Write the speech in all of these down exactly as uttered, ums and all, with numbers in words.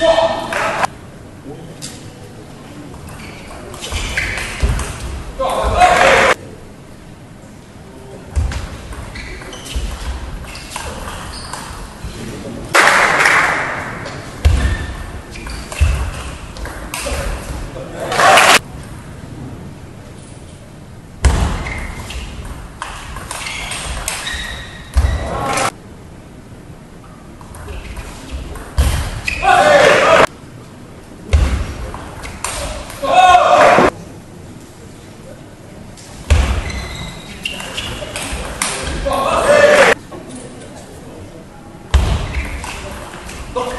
Look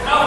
out!